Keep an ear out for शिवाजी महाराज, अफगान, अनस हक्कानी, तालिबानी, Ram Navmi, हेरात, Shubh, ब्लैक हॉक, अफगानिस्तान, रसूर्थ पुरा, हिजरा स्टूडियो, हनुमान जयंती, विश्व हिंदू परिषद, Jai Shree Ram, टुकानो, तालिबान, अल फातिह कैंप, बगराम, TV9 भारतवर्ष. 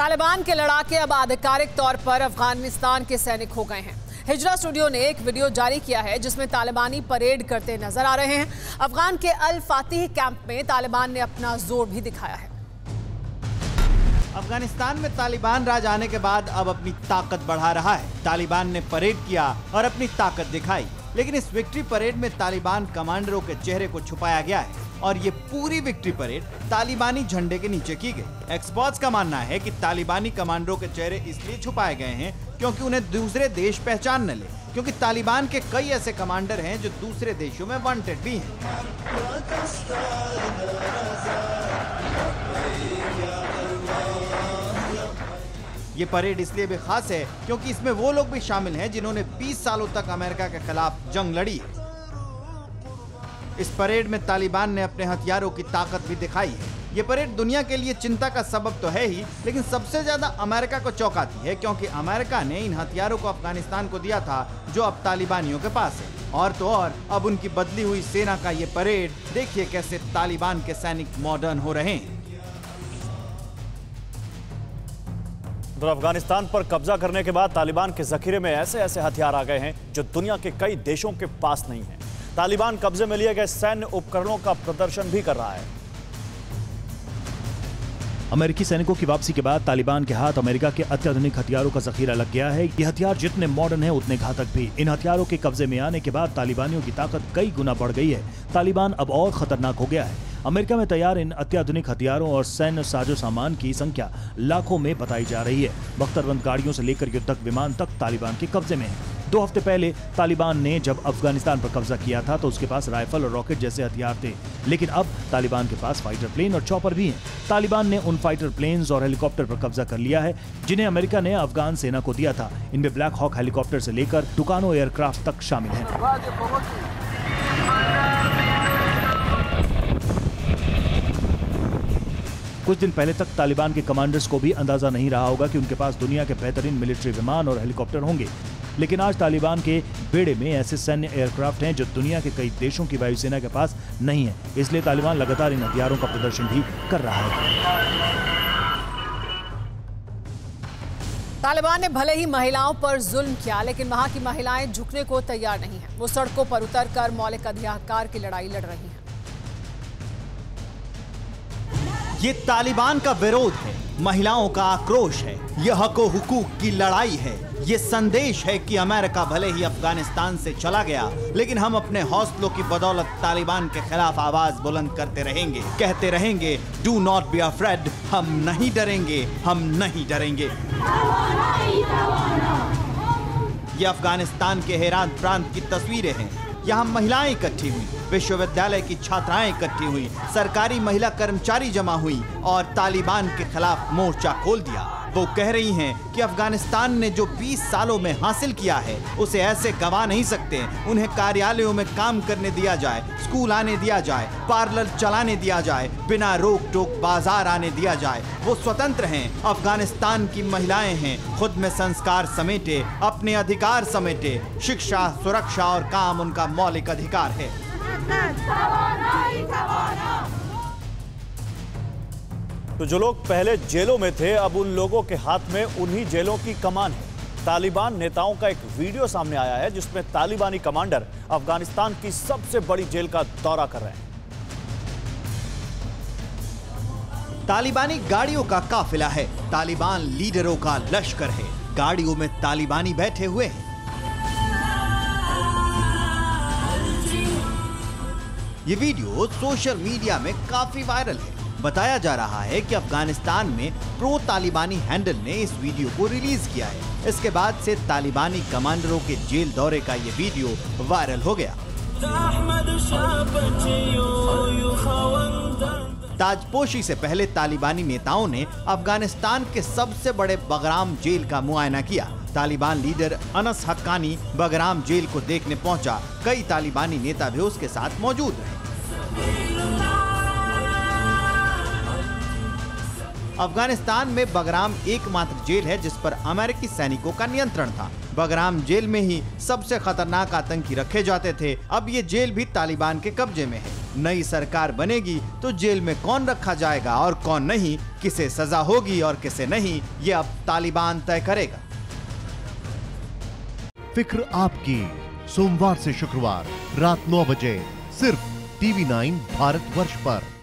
तालिबान के लड़ाके अब आधिकारिक तौर पर अफगानिस्तान के सैनिक हो गए हैं। हिजरा स्टूडियो ने एक वीडियो जारी किया है जिसमें तालिबानी परेड करते नजर आ रहे हैं। अफगान के अल फातिह कैंप में तालिबान ने अपना जोर भी दिखाया है। अफगानिस्तान में तालिबान राज आने के बाद अब अपनी ताकत बढ़ा रहा है। तालिबान ने परेड किया और अपनी ताकत दिखाई, लेकिन इस विक्ट्री परेड में तालिबान कमांडरों के चेहरे को छुपाया गया है और ये पूरी विक्ट्री परेड तालिबानी झंडे के नीचे की गई। एक्सपर्ट्स का मानना है कि तालिबानी कमांडरों के चेहरे इसलिए छुपाए गए हैं क्योंकि उन्हें दूसरे देश पहचान न ले, क्योंकि तालिबान के कई ऐसे कमांडर हैं जो दूसरे देशों में वांटेड भी हैं। ये परेड इसलिए भी खास है क्योंकि इसमें वो लोग भी शामिल हैं जिन्होंने 20 सालों तक अमेरिका के खिलाफ जंग लड़ी है। इस परेड में तालिबान ने अपने हथियारों की ताकत भी दिखाई है। ये परेड दुनिया के लिए चिंता का सबब तो है ही, लेकिन सबसे ज्यादा अमेरिका को चौंकाती है क्योंकि अमेरिका ने इन हथियारों को अफगानिस्तान को दिया था जो अब तालिबानियों के पास है। और तो और अब उनकी बदली हुई सेना का ये परेड देखिए कैसे तालिबान के सैनिक मॉडर्न हो रहे हैं। तो अफगानिस्तान पर कब्जा करने के बाद तालिबान के जखीरे में ऐसे ऐसे हथियार आ गए हैं जो दुनिया के कई देशों के पास नहीं है। तालिबान कब्जे में लिए गए सैन्य उपकरणों का प्रदर्शन भी कर रहा है। अमेरिकी सैनिकों की वापसी के बाद तालिबान के हाथ अमेरिका के अत्याधुनिक हथियारों का जखीरा लग गया है। ये हथियार जितने मॉडर्न हैं उतने घातक भी। इन हथियारों के कब्जे में आने के बाद तालिबानियों की ताकत कई गुना बढ़ गई है। तालिबान अब और खतरनाक हो गया है। अमेरिका में तैयार इन अत्याधुनिक हथियारों और सैन्य साजो सामान की संख्या लाखों में बताई जा रही है। बख्तरबंद गाड़ियों से लेकर युद्धक विमान तक तालिबान के कब्जे में है। 2 हफ्ते पहले तालिबान ने जब अफगानिस्तान पर कब्जा किया था तो उसके पास राइफल और रॉकेट जैसे हथियार थे, लेकिन अब तालिबान के पास फाइटर प्लेन और चॉपर भी हैं। तालिबान ने उन फाइटर प्लेन्स और हेलीकॉप्टर पर कब्जा कर लिया है जिन्हें अमेरिका ने अफगान सेना को दिया था। इनमें ब्लैक हॉक हेलीकॉप्टर से लेकर टुकानो एयरक्राफ्ट तक शामिल है। कुछ दिन पहले तक तालिबान के कमांडर्स को भी अंदाजा नहीं रहा होगा कि उनके पास दुनिया के बेहतरीन मिलिट्री विमान और हेलीकॉप्टर होंगे, लेकिन आज तालिबान के बेड़े में ऐसे सैन्य एयरक्राफ्ट हैं जो दुनिया के कई देशों की वायुसेना के पास नहीं है। इसलिए तालिबान लगातार इन हथियारों का प्रदर्शन भी कर रहा है। तालिबान ने भले ही महिलाओं पर जुल्म किया, लेकिन वहां की महिलाएं झुकने को तैयार नहीं है। वो सड़कों पर उतर कर मौलिक अधिकार की लड़ाई लड़ रही है। ये तालिबान का विरोध है, महिलाओं का आक्रोश है, यह हको हुकूक की लड़ाई है। ये संदेश है कि अमेरिका भले ही अफगानिस्तान से चला गया, लेकिन हम अपने हौसलों की बदौलत तालिबान के खिलाफ आवाज बुलंद करते रहेंगे, कहते रहेंगे डू नॉट बी अफ्रेड, हम नहीं डरेंगे, हम नहीं डरेंगे। ये अफगानिस्तान के हेरात प्रांत की तस्वीरें हैं। यहाँ महिलाएं इकट्ठी हुई, विश्वविद्यालय की छात्राएं इकट्ठी हुई, सरकारी महिला कर्मचारी जमा हुई और तालिबान के खिलाफ मोर्चा खोल दिया। वो कह रही हैं कि अफगानिस्तान ने जो 20 सालों में हासिल किया है उसे ऐसे गवा नहीं सकते। उन्हें कार्यालयों में काम करने दिया जाए, स्कूल आने दिया जाए, पार्लर चलाने दिया जाए, बिना रोक टोक बाजार आने दिया जाए। वो स्वतंत्र हैं। अफगानिस्तान की महिलाएं हैं, खुद में संस्कार समेटे, अपने अधिकार समेटे। शिक्षा, सुरक्षा और काम उनका मौलिक अधिकार है। तो जो लोग पहले जेलों में थे अब उन लोगों के हाथ में उन्हीं जेलों की कमान है। तालिबान नेताओं का एक वीडियो सामने आया है जिसमें तालिबानी कमांडर अफगानिस्तान की सबसे बड़ी जेल का दौरा कर रहे हैं। तालिबानी गाड़ियों का काफिला है, तालिबान लीडरों का लश्कर है, गाड़ियों में तालिबानी बैठे हुए हैं। ये वीडियो सोशल मीडिया में काफी वायरल है। बताया जा रहा है कि अफगानिस्तान में प्रो तालिबानी हैंडल ने इस वीडियो को रिलीज किया है। इसके बाद से तालिबानी कमांडरों के जेल दौरे का ये वीडियो वायरल हो गया। ताजपोशी से पहले तालिबानी नेताओं ने अफगानिस्तान के सबसे बड़े बगराम जेल का मुआयना किया। तालिबान leader अनस हक्कानी बगराम jail को देखने पहुंचा। कई तालिबानी नेता भी उसके साथ मौजूद रहे। अफगानिस्तान में बगराम एकमात्र जेल है जिस पर अमेरिकी सैनिकों का नियंत्रण था। बगराम जेल में ही सबसे खतरनाक आतंकी रखे जाते थे। अब ये जेल भी तालिबान के कब्जे में है। नई सरकार बनेगी तो जेल में कौन रखा जाएगा और कौन नहीं, किसे सजा होगी और किसे नहीं, ये अब तालिबान तय करेगा। फिक्र आपकी, सोमवार से शुक्रवार रात 9 बजे सिर्फ TV9 भारतवर्ष पर।